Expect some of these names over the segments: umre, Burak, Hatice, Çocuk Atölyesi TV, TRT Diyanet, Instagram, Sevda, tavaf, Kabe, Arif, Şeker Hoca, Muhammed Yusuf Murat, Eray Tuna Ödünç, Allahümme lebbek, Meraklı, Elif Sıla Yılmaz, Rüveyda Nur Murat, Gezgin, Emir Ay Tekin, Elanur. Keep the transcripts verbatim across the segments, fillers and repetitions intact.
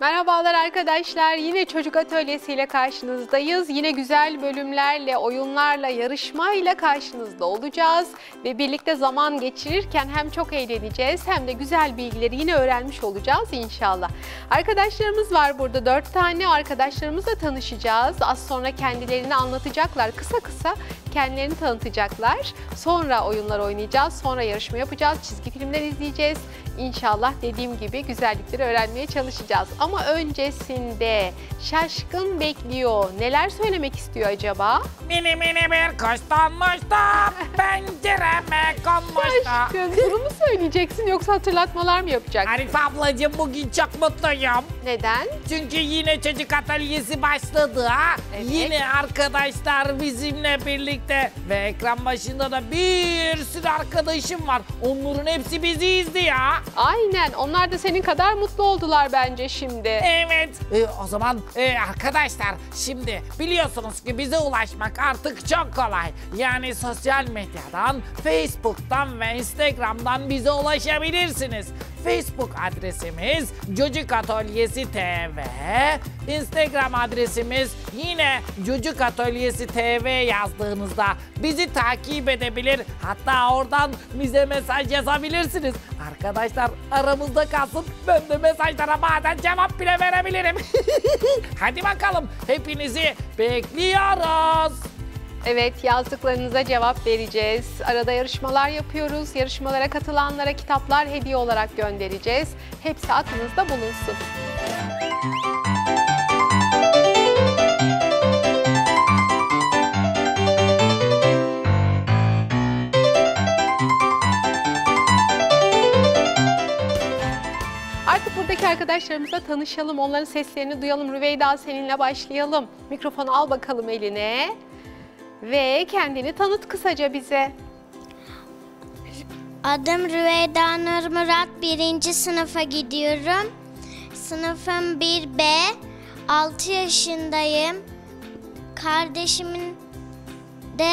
Merhabalar arkadaşlar. Yine Çocuk Atölyesi ile karşınızdayız. Yine güzel bölümlerle, oyunlarla, yarışmayla karşınızda olacağız. Ve birlikte zaman geçirirken hem çok eğleneceğiz hem de güzel bilgileri yine öğrenmiş olacağız inşallah. Arkadaşlarımız var burada dört tane. Arkadaşlarımızla tanışacağız. Az sonra kendilerini anlatacaklar. Kısa kısa kendilerini tanıtacaklar. Sonra oyunlar oynayacağız. Sonra yarışma yapacağız. Çizgi filmler izleyeceğiz. İnşallah dediğim gibi güzellikleri öğrenmeye çalışacağız. Ama öncesinde şaşkın bekliyor. Neler söylemek istiyor acaba? Mini mini bir kuş donmuştu, pencereme konmuştu. Şaşkın, bunu mu söyleyeceksin yoksa hatırlatmalar mı yapacaksın? Arif ablacığım, bugün çok mutluyum. Neden? Çünkü yine Çocuk Atölyesi başladı ha. Evet. Yine arkadaşlar bizimle birlikte ve ekran başında da bir sürü arkadaşım var. Onların hepsi bizi izliyor. Aynen, onlar da senin kadar mutlu oldular bence şimdi. Şimdi. Evet. Ee, o zaman e, arkadaşlar şimdi biliyorsunuz ki bize ulaşmak artık çok kolay. Yani sosyal medyadan, Facebook'tan ve Instagram'dan bize ulaşabilirsiniz. Facebook adresimiz Çocuk Atölyesi T V, Instagram adresimiz yine Çocuk Atölyesi T V yazdığınızda bizi takip edebilir. Hatta oradan bize mesaj yazabilirsiniz. Arkadaşlar aramızda kalsın, ben de mesajlara bazen cevap bile verebilirim. Hadi bakalım, hepinizi bekliyoruz. Evet, yazdıklarınıza cevap vereceğiz. Arada yarışmalar yapıyoruz. Yarışmalara katılanlara kitaplar hediye olarak göndereceğiz. Hepsi aklınızda bulunsun. Artık buradaki arkadaşlarımızla tanışalım. Onların seslerini duyalım. Rüveyda, seninle başlayalım. Mikrofonu al bakalım eline. Ve kendini tanıt kısaca bize. Adım Rüveyda Nur Murat, birinci sınıfa gidiyorum. Sınıfım bir B, altı yaşındayım. Kardeşimin de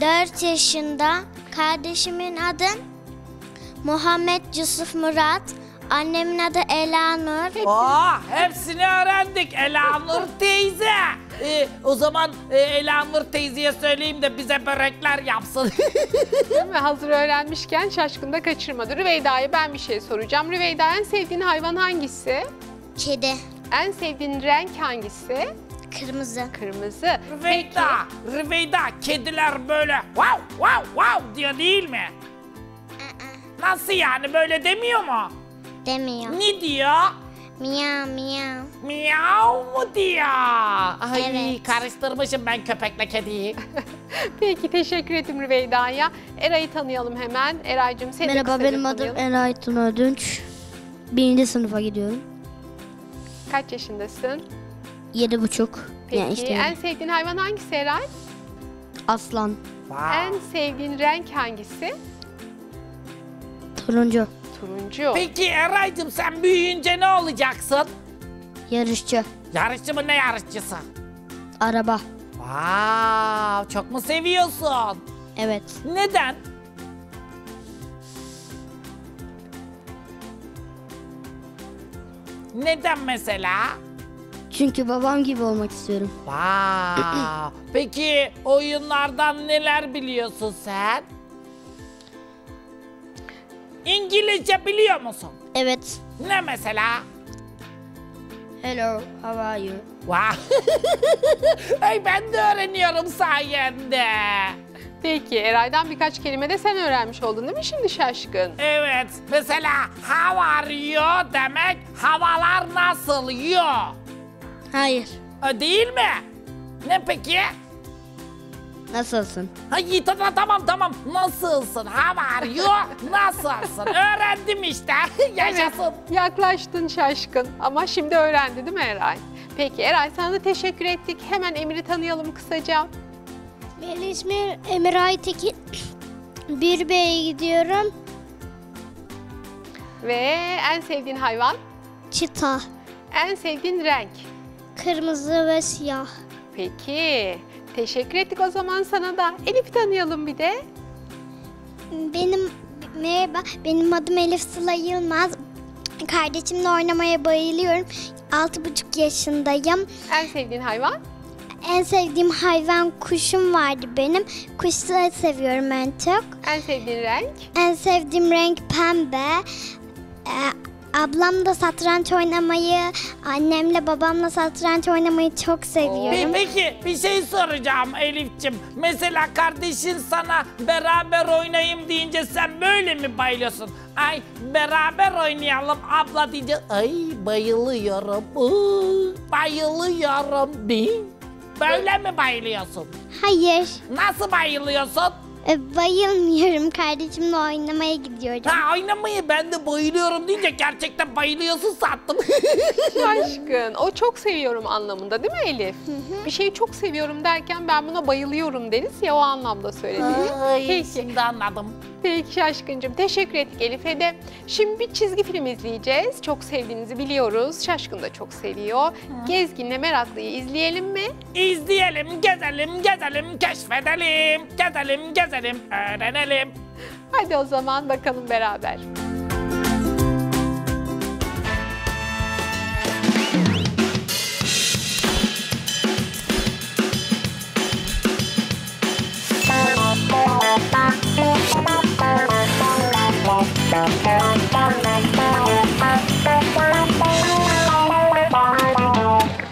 dört yaşında. Kardeşimin adı Muhammed Yusuf Murat. Annemin adı Elanur. Aa, hepsini öğrendik. Elanur teyze. Ee, o zaman e, Elanur teyzeye söyleyeyim de bize börekler yapsın. Değil mi? Hazır öğrenmişken şaşkın da kaçırmadı. Rüveyda'ya ben bir şey soracağım. Rüveyda, en sevdiğin hayvan hangisi? Kedi. En sevdiğin renk hangisi? Kırmızı. Kırmızı. Rüveyda, peki. Rüveyda, kediler böyle wow wow wow diyor değil mi? Uh-uh. Nasıl yani, böyle demiyor mu? Demiyor. Ne diyor? Miyav miyav. Miyav mu diyor? Ay evet. Karıştırmışım ben köpekle kediyi. Peki, teşekkür ederim Rüveyda'ya. Eray'ı tanıyalım hemen. Eray'cığım, seni kısaca tanıyalım. Merhaba, benim adım Eray Tuna Ödünç. Birinci sınıfa gidiyorum. Kaç yaşındasın? Yedi buçuk. Peki, yani işte en sevdiğin hayvan hangisi Eray? Aslan. Wow. En sevdiğin renk hangisi? Turuncu. Turuncu. Peki Eray'cığım, sen büyüyünce ne olacaksın? Yarışçı. Yarışçı mı, ne yarışçısı? Araba. Vav, çok mu seviyorsun? Evet. Neden? Neden mesela? Çünkü babam gibi olmak istiyorum. Vav. Peki oyunlardan neler biliyorsun sen? İngilizce biliyor musun? Evet. Ne mesela? Hello, how are you? Wow. Ay, ben de öğreniyorum sayende. Peki, Eray'dan birkaç kelime de sen öğrenmiş oldun değil mi şimdi şaşkın? Evet, mesela how are you demek havalar nasıl you? Hayır. O değil mi? Ne peki? Nasılsın? Hayır, tamam tamam. Nasılsın? How are you? Nasılsın? Öğrendim işte. Yaşasın. Evet, yaklaştın şaşkın. Ama şimdi öğrendi değil mi Eray? Peki Eray, sana da teşekkür ettik. Hemen Emir'i tanıyalım kısaca. Benim ismim Emir Ay Tekin. bir B'ye gidiyorum. Ve en sevdiğin hayvan? Çita. En sevdiğin renk? Kırmızı ve siyah. Peki. Teşekkür ettik o zaman sana da. Elif'i tanıyalım bir de. Benim merhaba, benim adım Elif Sıla Yılmaz. Kardeşimle oynamaya bayılıyorum. Altı buçuk yaşındayım. En sevdiğin hayvan? En sevdiğim hayvan kuşum vardı benim. Kuşları seviyorum en çok. En sevdiğin renk? En sevdiğim renk pembe. Ee, ablam da satranç oynamayı, annemle babamla satranç oynamayı çok seviyorum. Peki bir şey soracağım Elif'ciğim. Mesela kardeşin sana beraber oynayayım deyince sen böyle mi bayılıyorsun? Ay beraber oynayalım abla deyince ay bayılıyorum, Iı, bayılıyorum değil. Böyle mi bayılıyorsun? Hayır. Nasıl bayılıyorsun? E, bayılmıyorum. Kardeşimle oynamaya gidiyorum. Ha, oynamayı ben de bayılıyorum deyince gerçekten bayılıyorsun sattım. Aşkın. O çok seviyorum anlamında değil mi Elif? Hı hı. Bir şeyi çok seviyorum derken ben buna bayılıyorum deriz ya, o anlamda söylediğim. Şimdi anladım. Peki Şaşkıncığım, teşekkür ettik Elif'e de. Şimdi bir çizgi film izleyeceğiz. Çok sevdiğinizi biliyoruz. Şaşkın da çok seviyor. Hı. Gezgin'le Meraklı'yı izleyelim mi? İzleyelim, gezelim, gezelim, keşfedelim. Gezelim, gezelim, öğrenelim. Hadi o zaman bakalım beraber.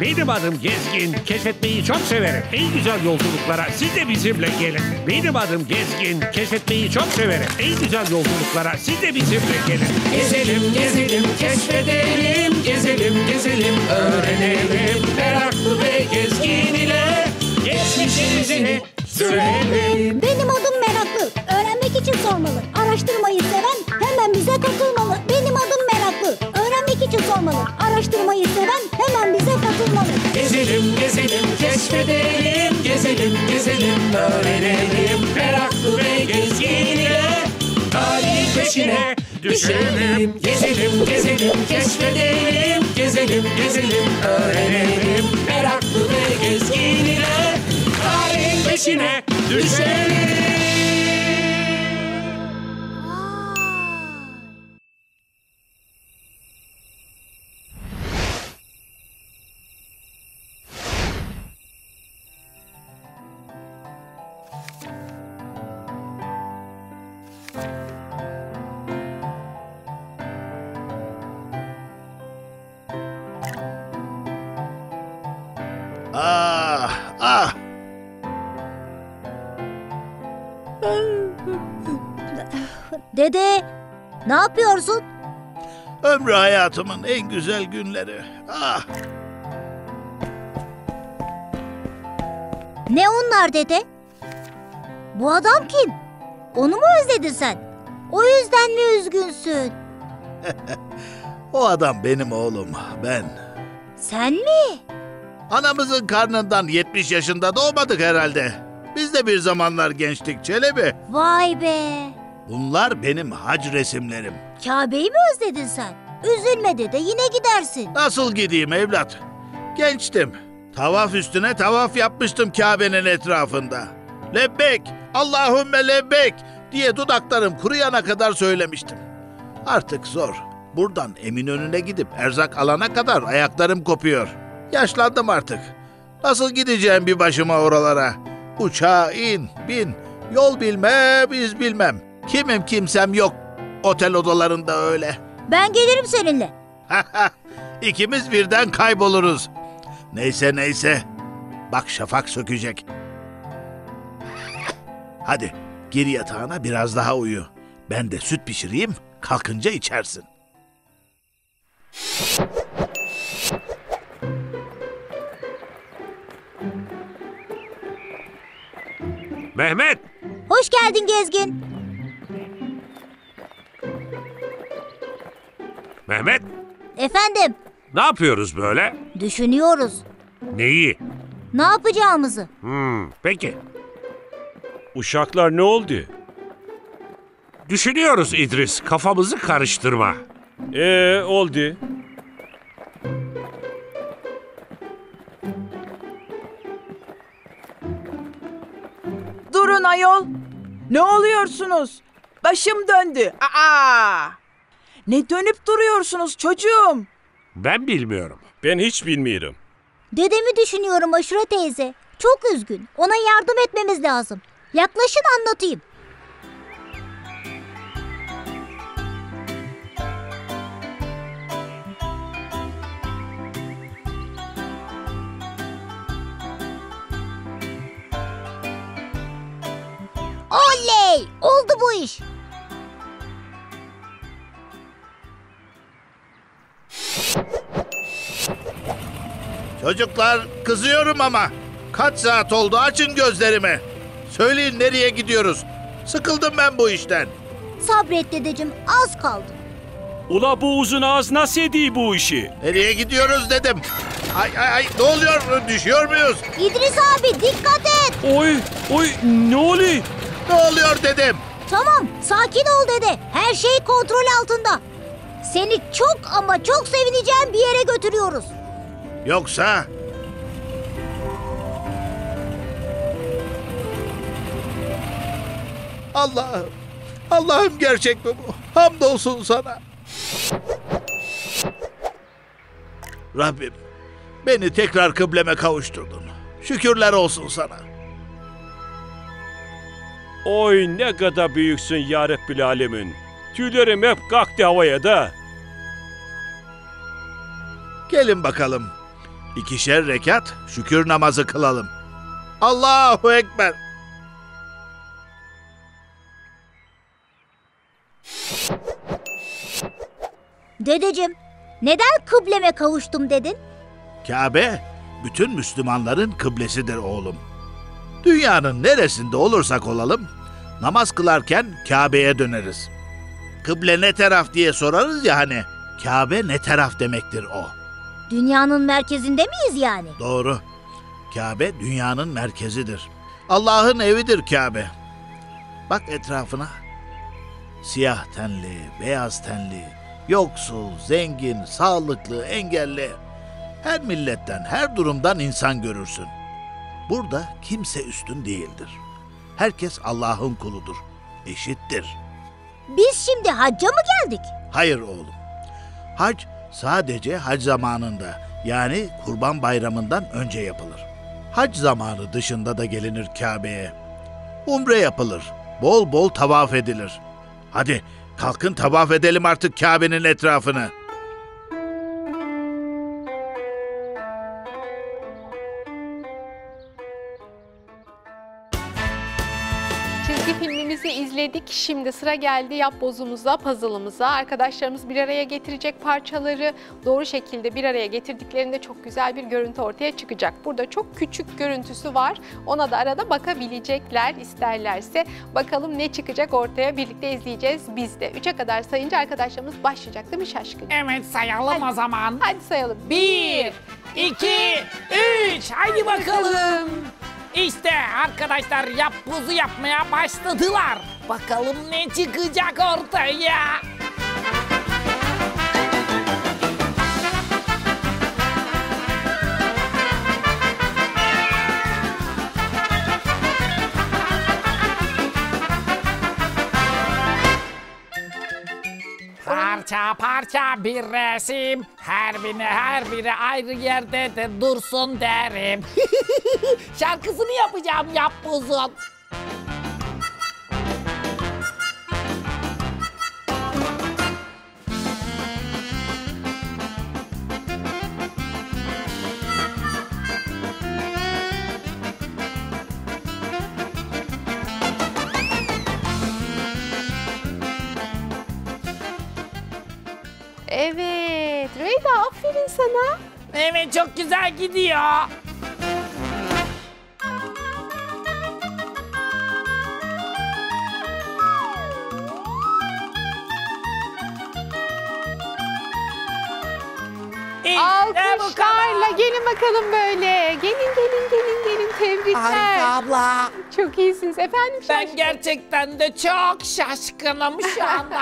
Benim adım Gezgin, keşfetmeyi çok severim. En güzel yolculuklara siz de bizimle gelin. Benim adım Gezgin, keşfetmeyi çok severim. En güzel yolculuklara siz de bizimle gelin. Gezelim, gezelim, keşfedelim. Gezelim, gezelim, öğrenelim. Meraklı ve gezgin ile geçmişimizi sürelim. Benim adım Meraklı, öğrenmek için sormalı. Araştırmayı seven hemen bize katılmalı. Benim adım Meraklı, öğrenmek için sormalı. Araştırmayı seven hemen bize katılmalı. Gezelim, gezelim, keşfedelim. Gezelim, gezelim, öğrenelim. Meraklı ve gezginle tarihin peşine düşelim. Gezelim, gezelim, keşfedelim. Gezelim, gezelim, öğrenelim. Meraklı ve gezginle tarihin peşine düşelim. Dede, ne yapıyorsun? Ömrü hayatımın en güzel günleri. Ah. Ne onlar dede? Bu adam kim? Onu mu özledin sen? O yüzden mi üzgünsün? O adam benim oğlum, ben. Sen mi? Anamızın karnından yetmiş yaşında doğmadık herhalde. Biz de bir zamanlar gençtik Çelebi. Vay be. Bunlar benim hac resimlerim. Kabe'yi mi özledin sen? Üzülme dede, yine gidersin. Nasıl gideyim evlat? Gençtim. Tavaf üstüne tavaf yapmıştım Kabe'nin etrafında. Lebbek, Allahümme lebbek diye dudaklarım kuruyana kadar söylemiştim. Artık zor. Buradan Eminönü'ne gidip erzak alana kadar ayaklarım kopuyor. Yaşlandım artık. Nasıl gideceğim bir başıma oralara? Uçağa in, bin. Yol bilmem, iz bilmem. Kimim kimsem yok. Otel odalarında öyle. Ben gelirim seninle. İkimiz birden kayboluruz. Neyse neyse. Bak şafak sökecek. Hadi gir yatağına, biraz daha uyu. Ben de süt pişireyim, kalkınca içersin. Mehmet! Hoş geldin Gezgin. Mehmet! Efendim? Ne yapıyoruz böyle? Düşünüyoruz. Neyi? Ne yapacağımızı. Hmm, peki. Uşaklar ne oldu? Düşünüyoruz İdris, kafamızı karıştırma. Eee oldu. Durun ayol! Ne oluyorsunuz? Başım döndü. Aa! Ne dönüp duruyorsunuz çocuğum? Ben bilmiyorum. Ben hiç bilmiyorum. Dedemi düşünüyorum Aşure teyze. Çok üzgün. Ona yardım etmemiz lazım. Yaklaşın anlatayım. Oley! Oldu bu iş. Çocuklar, kızıyorum ama kaç saat oldu, açın gözlerimi. Söyleyin nereye gidiyoruz? Sıkıldım ben bu işten. Sabret dedeciğim, az kaldı. Ula bu uzun ağız nasıl ediyor bu işi? Nereye gidiyoruz dedim. Ay ay ay, ne oluyor, düşüyor muyuz? İdris abi dikkat et. Oy oy, ne oluyor? Ne oluyor dedim. Tamam, sakin ol dede, her şey kontrol altında. Seni çok ama çok sevineceğin bir yere götürüyoruz. Yoksa? Allah'ım, Allah'ım gerçek mi bu? Hamdolsun sana. Rabbim, beni tekrar kıbleme kavuşturdun. Şükürler olsun sana. Oy ne kadar büyüksün ya Rabbil Alemin. Tüylerim hep kalktı havaya da. Gelin bakalım. İkişer rekat şükür namazı kılalım. Allahu Ekber. Dedeciğim, neden kıbleme kavuştum dedin? Kabe, bütün Müslümanların kıblesidir oğlum. Dünyanın neresinde olursak olalım, namaz kılarken Kabe'ye döneriz. Kıble ne taraf diye sorarız ya hani, Kabe ne taraf demektir o. Dünyanın merkezinde miyiz yani? Doğru. Kabe dünyanın merkezidir. Allah'ın evidir Kabe. Bak etrafına. Siyah tenli, beyaz tenli, yoksul, zengin, sağlıklı, engelli. Her milletten, her durumdan insan görürsün. Burada kimse üstün değildir. Herkes Allah'ın kuludur, eşittir. Biz şimdi hacca mı geldik? Hayır oğlum. Hac sadece hac zamanında, yani Kurban Bayramı'ndan önce yapılır. Hac zamanı dışında da gelinir Kabe'ye. Umre yapılır, bol bol tavaf edilir. Hadi kalkın tavaf edelim artık Kabe'nin etrafını. Dedik şimdi sıra geldi yapbozumuza, puzzle'ımıza. Arkadaşlarımız bir araya getirecek parçaları doğru şekilde bir araya getirdiklerinde çok güzel bir görüntü ortaya çıkacak. Burada çok küçük görüntüsü var. Ona da arada bakabilecekler isterlerse. Bakalım ne çıkacak ortaya, birlikte izleyeceğiz biz de. üçe kadar sayınca arkadaşlarımız başlayacak değil mi Şaşkın? Evet, sayalım hadi, o zaman. Hadi sayalım. bir, iki, üç. Hadi bakalım. İşte arkadaşlar yapbozu yapmaya başladılar. Bakalım ne çıkacak ortaya. Parça parça bir resim, her biri her biri ayrı yerde de dursun derim. Şarkısını yapacağım yapbozun. Evet, Rüveyda aferin sana. Evet, çok güzel gidiyor. Alkışlarla gelin bakalım böyle. Gelin, gelin, gelin, gelin. Tebrikler. Harika abla. Çok iyisiniz efendim. Ben şaşkın. Gerçekten de çok şaşkınım şu anda.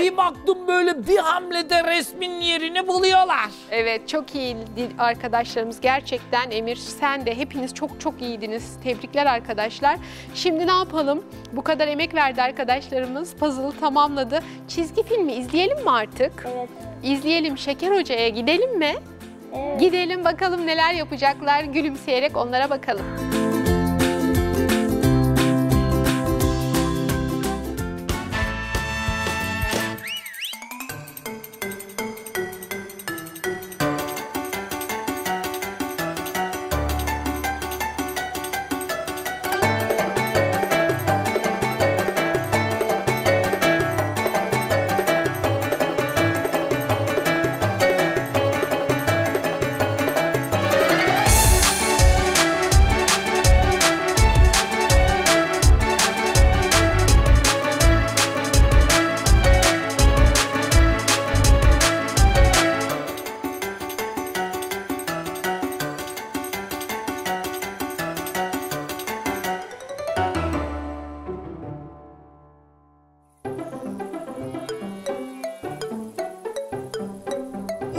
Bir baktım böyle bir hamlede resmin yerini buluyorlar. Evet, çok iyi arkadaşlarımız gerçekten. Emir, sen de hepiniz çok çok iyiydiniz. Tebrikler arkadaşlar. Şimdi ne yapalım? Bu kadar emek verdi arkadaşlarımız. Puzzle'ı tamamladı. Çizgi filmi izleyelim mi artık? Evet. İzleyelim. Şeker Hoca'ya gidelim mi? Evet. Gidelim bakalım neler yapacaklar. Gülümseyerek onlara bakalım.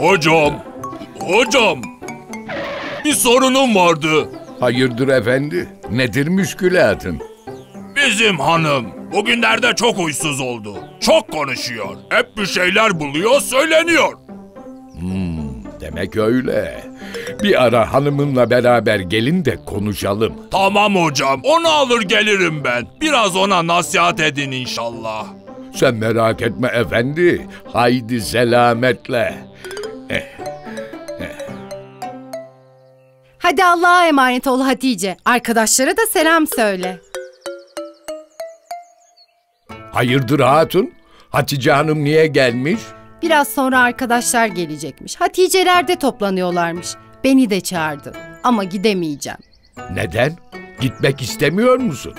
Hocam, hocam, bir sorunum vardı. Hayırdır efendi, nedir müşkülatın? Bizim hanım bugünlerde çok huysuz oldu. Çok konuşuyor, hep bir şeyler buluyor, söyleniyor. Hmm, demek öyle. Bir ara hanımınla beraber gelin de konuşalım. Tamam hocam, onu alır gelirim ben. Biraz ona nasihat edin inşallah. Sen merak etme efendi, haydi selametle. Hadi Allah'a emanet ol Hatice. Arkadaşlara da selam söyle. Hayırdır hatun? Hatice Hanım niye gelmiş? Biraz sonra arkadaşlar gelecekmiş. Haticelerde toplanıyorlarmış. Beni de çağırdı. Ama gidemeyeceğim. Neden? Gitmek istemiyor musun?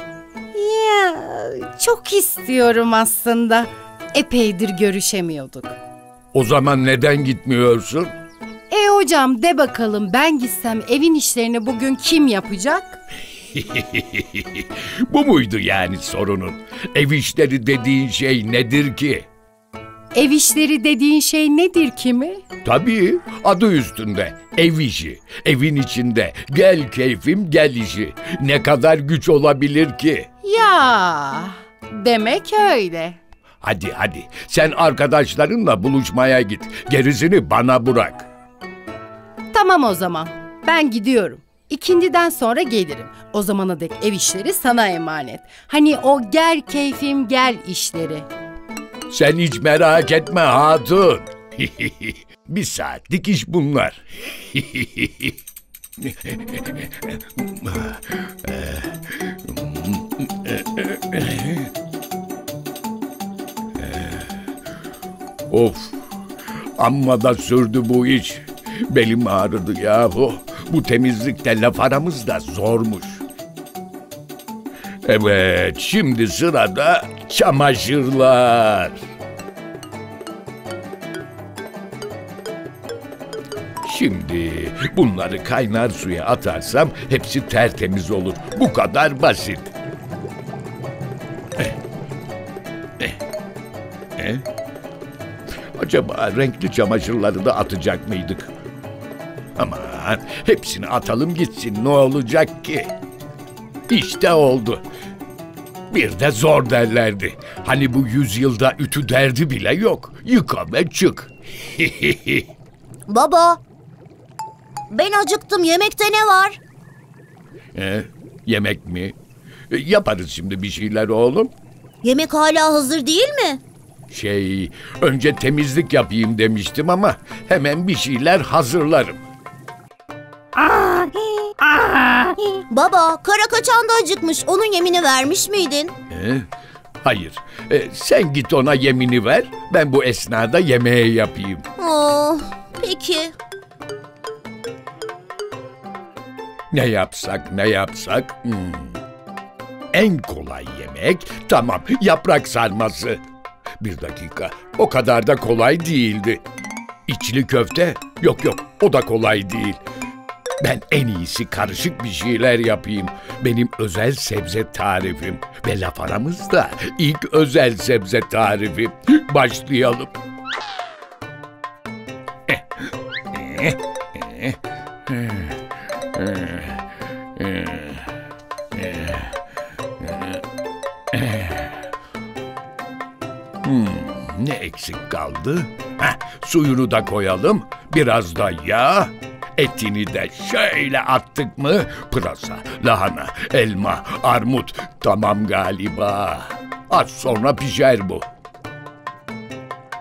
Ya, çok istiyorum aslında. Epeydir görüşemiyorduk. O zaman neden gitmiyorsun? E hocam de bakalım, ben gitsem evin işlerini bugün kim yapacak? Bu muydu yani sorunun? Ev işleri dediğin şey nedir ki? Ev işleri dediğin şey nedir ki mi? Tabii, adı üstünde. Ev işi, evin içinde. Gel keyfim gel işi. Ne kadar güç olabilir ki? Ya, demek öyle. Hadi hadi, sen arkadaşlarınla buluşmaya git. Gerisini bana bırak. Tamam o zaman. Ben gidiyorum. İkindiden sonra gelirim. O zamana dek ev işleri sana emanet. Hani o gel keyfim gel işleri. Sen hiç merak etme hatun. Bir saatlik iş bunlar. Of, amma da sürdü bu iş. Belim ağrıdı yahu. Bu temizlikte laf aramızda zormuş. Evet, şimdi sırada çamaşırlar. Şimdi bunları kaynar suya atarsam hepsi tertemiz olur. Bu kadar basit. Eh. Eh. Eh. Acaba renkli çamaşırları da atacak mıydık? Aman, hepsini atalım gitsin, ne olacak ki? İşte oldu. Bir de zor derlerdi. Hani bu yüzyılda ütü derdi bile yok. Yıka ve çık. Baba, ben acıktım. Yemekte ne var? Ee, yemek mi? Ee, yaparız şimdi bir şeyler oğlum. Yemek hala hazır değil mi? Şey, önce temizlik yapayım demiştim ama hemen bir şeyler hazırlarım. Baba, kara kaçan da acıkmış. Onun yemini vermiş miydin? Ee, hayır. Ee, sen git ona yemini ver. Ben bu esnada yemeği yapayım. Oh, peki. Ne yapsak, ne yapsak? Hmm. En kolay yemek, tamam, yaprak sarması. Bir dakika, o kadar da kolay değildi. İçli köfte, yok yok, o da kolay değil. Ben en iyisi karışık bir şeyler yapayım. Benim özel sebze tarifim. ve laf aramızda ilk özel sebze tarifi. Başlayalım. Hmm, ne eksik kaldı? Heh, suyunu da koyalım, biraz da yağ. Etini de şöyle attık mı, pırasa, lahana, elma, armut, tamam galiba. Az sonra pişer bu.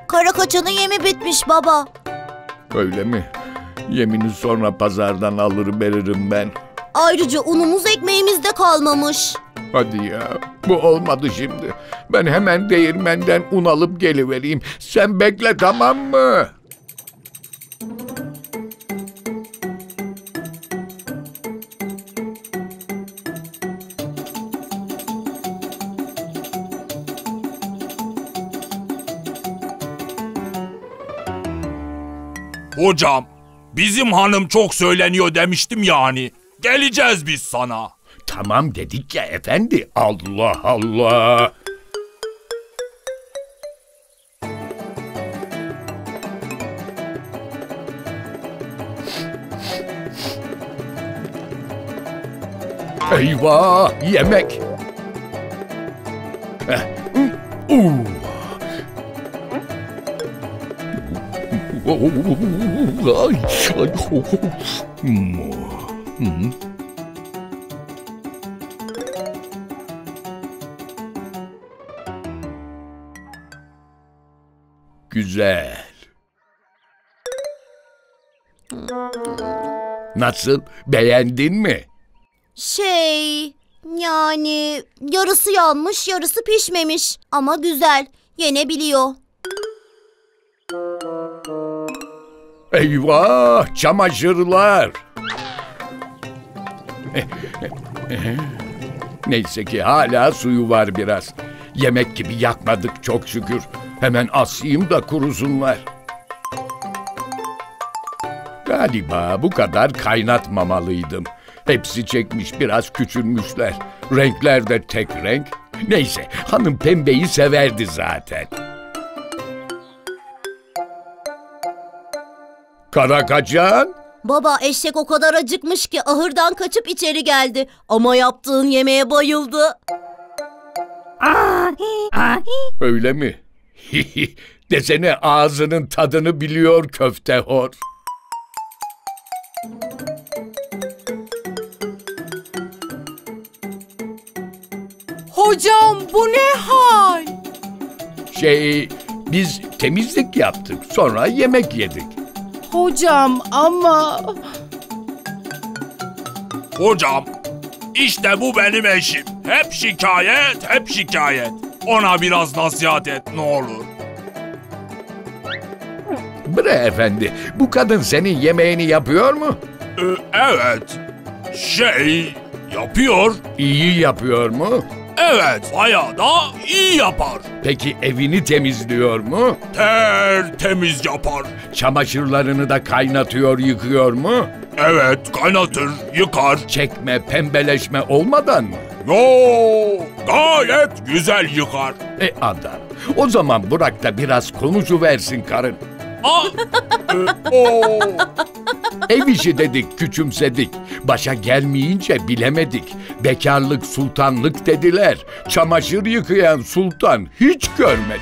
Karakoçanın yemi bitmiş baba. Öyle mi? Yemini sonra pazardan alır veririm ben. Ayrıca unumuz ekmeğimiz de kalmamış. Hadi ya, bu olmadı şimdi. Ben hemen değirmenden un alıp gelivereyim. Sen bekle, tamam mı? Hocam, bizim hanım çok söyleniyor demiştim yani. Geleceğiz biz sana. Tamam dedik ya efendi. Allah Allah. Eyvah, yemek. Uh. Güzel. Nasıl? Beğendin mi? Şey, yani yarısı yanmış, yarısı pişmemiş. Ama güzel, yenebiliyor. Eyvah, çamaşırlar. Neyse ki hala suyu var biraz. Yemek gibi yakmadık çok şükür. Hemen asayım da kurusunlar. Galiba bu kadar kaynatmamalıydım. Hepsi çekmiş, biraz küçülmüşler. Renkler de tek renk. Neyse, hanım pembeyi severdi zaten. Karakaçan? Baba, eşek o kadar acıkmış ki ahırdan kaçıp içeri geldi. Ama yaptığın yemeğe bayıldı. Öyle mi? Desene ağzının tadını biliyor köftehor. Hocam, bu ne hal? Şey, biz temizlik yaptık, sonra yemek yedik. Hocam ama... Hocam, işte bu benim eşim. Hep şikayet, hep şikayet. Ona biraz nasihat et, ne olur. Bre efendi, bu kadın senin yemeğini yapıyor mu? Ee, evet. Şey, yapıyor. İyi yapıyor mu? Evet, bayağı da iyi yapar. Peki evini temizliyor mu? Tertemiz yapar. Çamaşırlarını da kaynatıyor, yıkıyor mu? Evet, kaynatır, yıkar. Çekme, pembeleşme olmadan mı? Yoo, gayet güzel yıkar. E adam, o zaman Burak da biraz konuşuversin karın. Ah, e, o. Ev işi dedik, küçümsedik. Başa gelmeyince bilemedik. Bekarlık sultanlık dediler. Çamaşır yıkayan sultan hiç görmedik.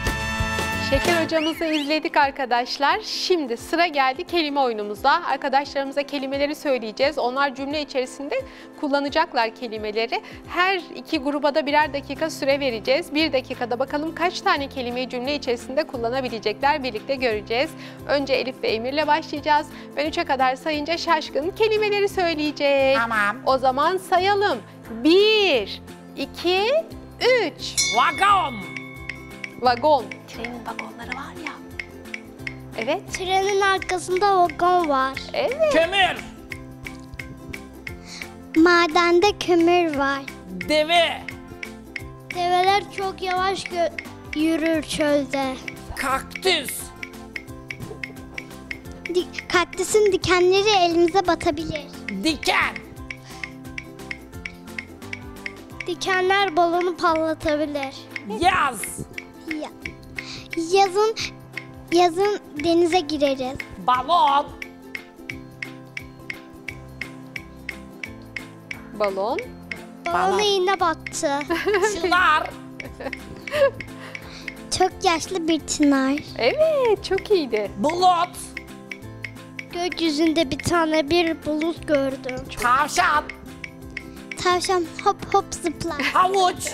Şeker hocamızı izledik arkadaşlar. Şimdi sıra geldi kelime oyunumuza. Arkadaşlarımıza kelimeleri söyleyeceğiz. Onlar cümle içerisinde kullanacaklar kelimeleri. Her iki gruba da birer dakika süre vereceğiz. Bir dakikada bakalım kaç tane kelimeyi cümle içerisinde kullanabilecekler, birlikte göreceğiz. Önce Elif ve Emir'le başlayacağız. Ben üçe kadar sayınca Şaşkın kelimeleri söyleyecek. Tamam. O zaman sayalım. Bir, iki, üç. Vagon. Vagon. Trenin vagonları var ya. Evet. Trenin arkasında vagon var. Evet. Kömür. Madende kömür var. Deve. Develer çok yavaş yürür çölde. Kaktüs. Dik kaktüsün dikenleri elimize batabilir. Diken. Dikenler balonu patlatabilir. Yaz. Ya. Yazın yazın denize gireriz. Balon. Balon. Balon iğne battı. Çınar. Çok yaşlı bir çınar. Evet, çok iyiydi. Bulut. Gökyüzünde bir tane bir bulut gördüm. Tavşan. Tavşan hop hop zıplar. Havuç.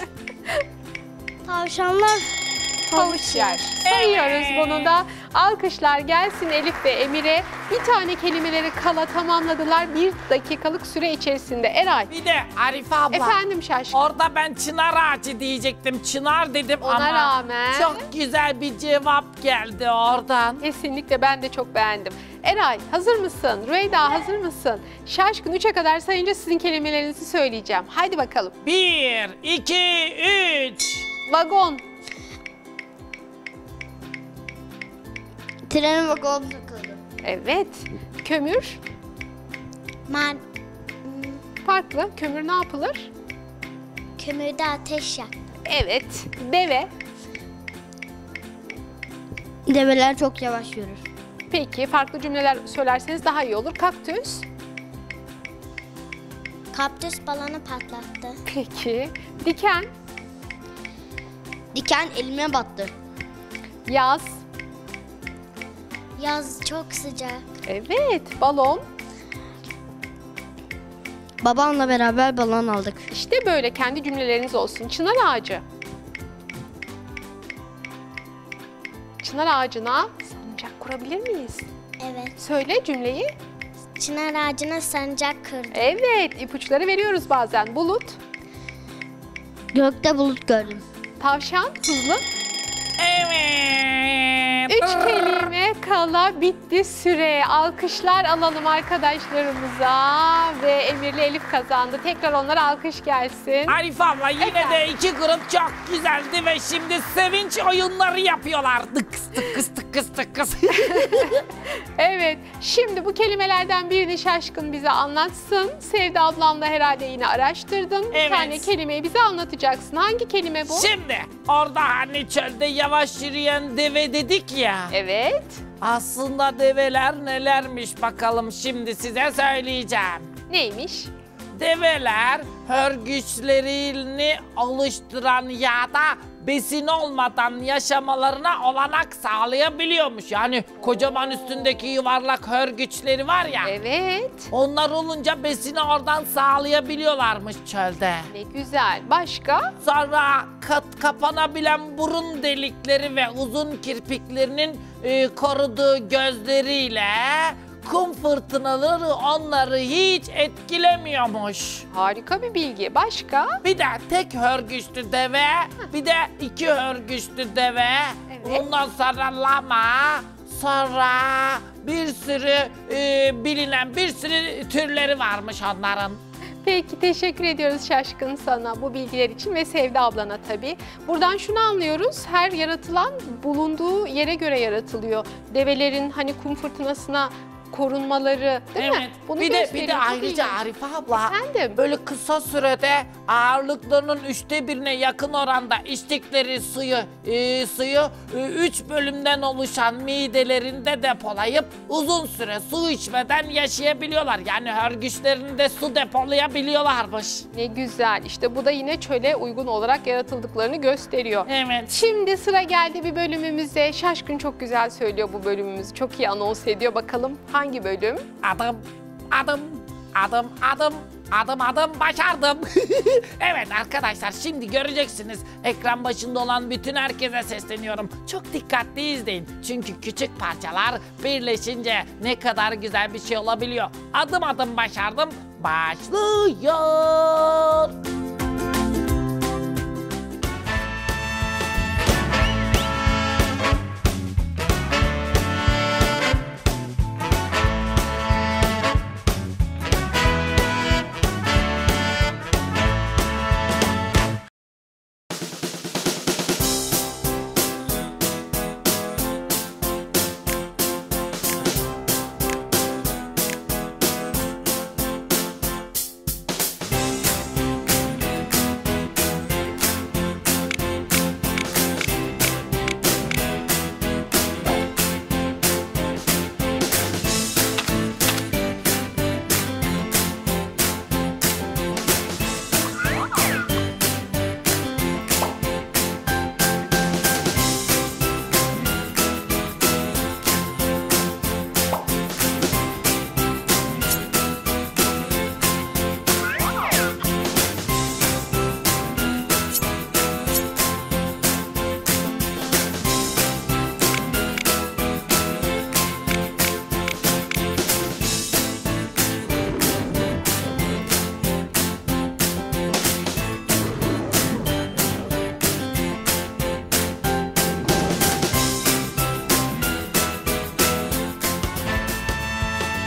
Tavşanlar havuç yer. Sayıyoruz bunu da. Alkışlar gelsin Elif ve Emir'e. Bir tane kelimeleri kala tamamladılar. Bir dakikalık süre içerisinde. Eray. Bir de Arife abla. Efendim şaşkın. Orada ben çınar ağacı diyecektim. Çınar dedim ona ama rağmen çok güzel bir cevap geldi oradan. Kesinlikle ben de çok beğendim. Eray hazır mısın? Rüveyda hazır mısın? Şaşkın üçe kadar sayınca sizin kelimelerinizi söyleyeceğim. Haydi bakalım. Bir, iki, üç. Vagon. Tren vagonu takıldı. Evet. Kömür? Man. Farklı. Kömür ne yapılır? Kömürde ateş yak. Evet. Deve? Develer çok yavaş yürür. Peki. Farklı cümleler söylerseniz daha iyi olur. Kaktüs? Kaktüs balonu patlattı. Peki. Diken? Diken elime battı. Yaz? Yaz çok sıcak. Evet, balon. Babamla beraber balon aldık. İşte böyle kendi cümleleriniz olsun. Çınar ağacı. Çınar ağacına sancak kurabilir miyiz? Evet. Söyle cümleyi. Çınar ağacına sancak kırdım. Evet, ipuçları veriyoruz bazen. Bulut. Gökte bulut gördüm. Tavşan, hızlı. Evet. Üç kelime kala bitti süre. Alkışlar alalım arkadaşlarımıza ve Emir'le Elif kazandı. Tekrar onlara alkış gelsin. Arif abla yine Efendim? de iki grup çok güzeldi ve şimdi sevinç oyunları yapıyorlar. Tıkıs tıkıs tıkıs tıkıs. Evet, şimdi bu kelimelerden birini Şaşkın bize anlatsın. Sevda ablam da herhalde yine araştırdın. Evet. Bir tane kelimeyi bize anlatacaksın. Hangi kelime bu? Şimdi orada hani çölde yavaş yürüyen deve dedik ya. Evet. Aslında develer nelermiş bakalım şimdi size söyleyeceğim. Neymiş? Develer hörgüçlerini oluşturan yağda besin olmadan yaşamalarına olanak sağlayabiliyormuş. Yani kocaman üstündeki yuvarlak hörgüçleri var ya. Evet. Onlar olunca besini oradan sağlayabiliyorlarmış çölde. Ne güzel. Başka? Sonra kat kapanabilen burun delikleri ve uzun kirpiklerinin e, koruduğu gözleriyle kum fırtınaları onları hiç etkilemiyormuş. Harika bir bilgi. Başka? Bir de tek hörgüçlü deve, bir de iki hörgüçlü deve. Evet. Ondan sonra lama, sonra bir sürü e, bilinen bir sürü türleri varmış onların. Peki, teşekkür ediyoruz Şaşkın sana bu bilgiler için ve Sevda ablana tabii. Buradan şunu anlıyoruz, her yaratılan bulunduğu yere göre yaratılıyor. Develerin hani kum fırtınasına korunmaları değil evet. mi? Bunu bir de, bir de ayrıca Arife abla Efendim? böyle kısa sürede ağırlıklarının üçte birine yakın oranda içtikleri suyu e, suyu e, üç bölümden oluşan midelerinde depolayıp uzun süre su içmeden yaşayabiliyorlar. Yani hörgüçlerinde su depolayabiliyorlarmış. Ne güzel. İşte bu da yine çöle uygun olarak yaratıldıklarını gösteriyor. Evet. Şimdi sıra geldi bir bölümümüze. Şaşkın çok güzel söylüyor bu bölümümüzü. Çok iyi anons ediyor. Bakalım hangi bölüm? Adım, adım, adım, adım, adım, adım başardım. Evet arkadaşlar, şimdi göreceksiniz. Ekran başında olan bütün herkese sesleniyorum. Çok dikkatli izleyin. Çünkü küçük parçalar birleşince ne kadar güzel bir şey olabiliyor. Adım adım başardım başlıyor.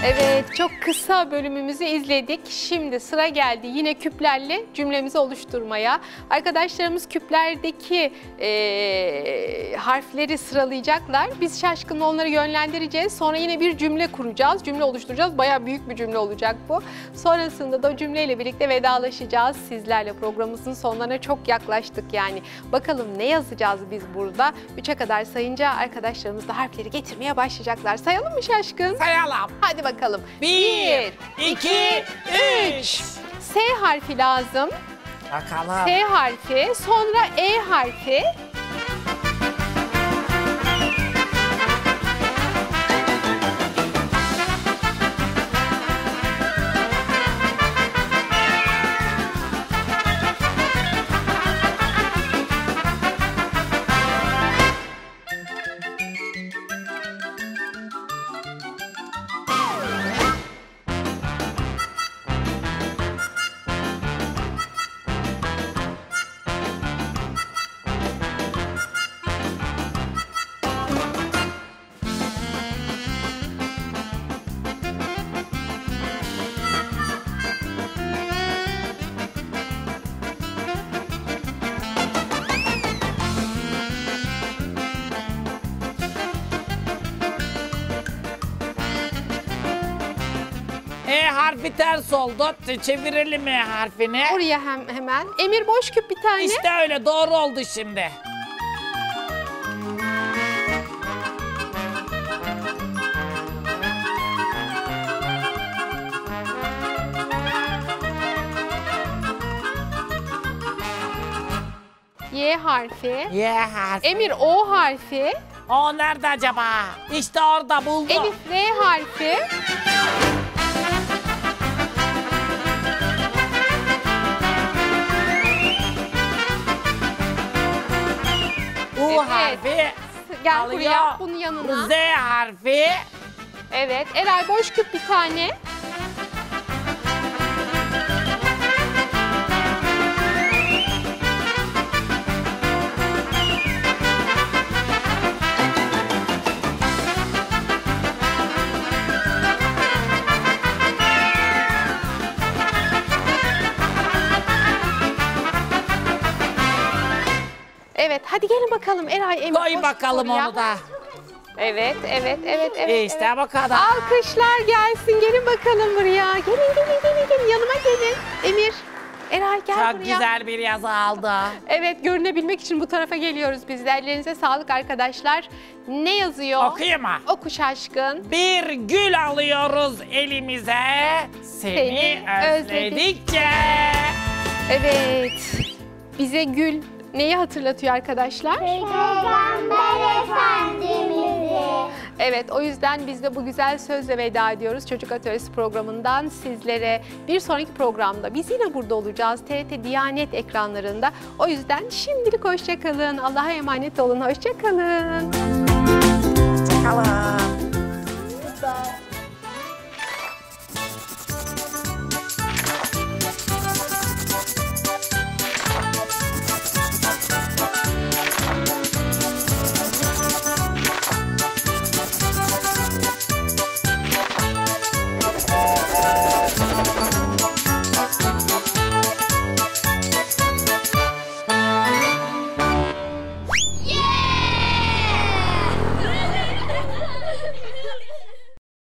Evet, çok kısa bölümümüzü izledik. Şimdi sıra geldi yine küplerle cümlemizi oluşturmaya. Arkadaşlarımız küplerdeki e, harfleri sıralayacaklar. Biz şaşkın onları yönlendireceğiz. Sonra yine bir cümle kuracağız, cümle oluşturacağız. Bayağı büyük bir cümle olacak bu. Sonrasında da o cümleyle birlikte vedalaşacağız sizlerle. Programımızın sonlarına çok yaklaştık yani. Bakalım ne yazacağız biz burada? üçe kadar sayınca arkadaşlarımız da harfleri getirmeye başlayacaklar. Sayalım mı şaşkın? Sayalım. Hadi bakalım. Bir, iki, üç. S harfi lazım. Bakalım. S harfi, sonra E harfi. Harfi ters oldu. Çevirelim E harfini. Oraya hem, hemen. Emir boş küp bir tane. İşte öyle doğru oldu şimdi. Y harfi. Y harfi. Emir O harfi. O nerede acaba? İşte orada buldum. Elif R harfi. U evet. harfi gel alıyor. Buraya, bunun yanına. Z harfi. Evet, Eray boş küp bir tane. Evet, hadi gelin bakalım Eray, Emir. Koy bakalım onu da. Evet, evet, evet, evet. İşte evet. Bakalım. Alkışlar gelsin, gelin bakalım buraya. Gelin, gelin, gelin, gelin. Yanıma gelin. Emir, Eray gel buraya. Çok güzel bir yazı aldı. Evet, görünebilmek için bu tarafa geliyoruz biz de. Ellerinize sağlık arkadaşlar. Ne yazıyor? Okuyayım mı? Oku şaşkın. Bir gül alıyoruz elimize. Seni, Seni özledikçe. Evet, bize gül. Neyi hatırlatıyor arkadaşlar? Peygamber Efendimiz'i. Evet, o yüzden biz de bu güzel sözle veda ediyoruz Çocuk Atölyesi programından sizlere. Bir sonraki programda biz yine burada olacağız T R T Diyanet ekranlarında. O yüzden şimdilik hoşça kalın. Allah'a emanet olun. Hoşça kalın. Hoşça kalın.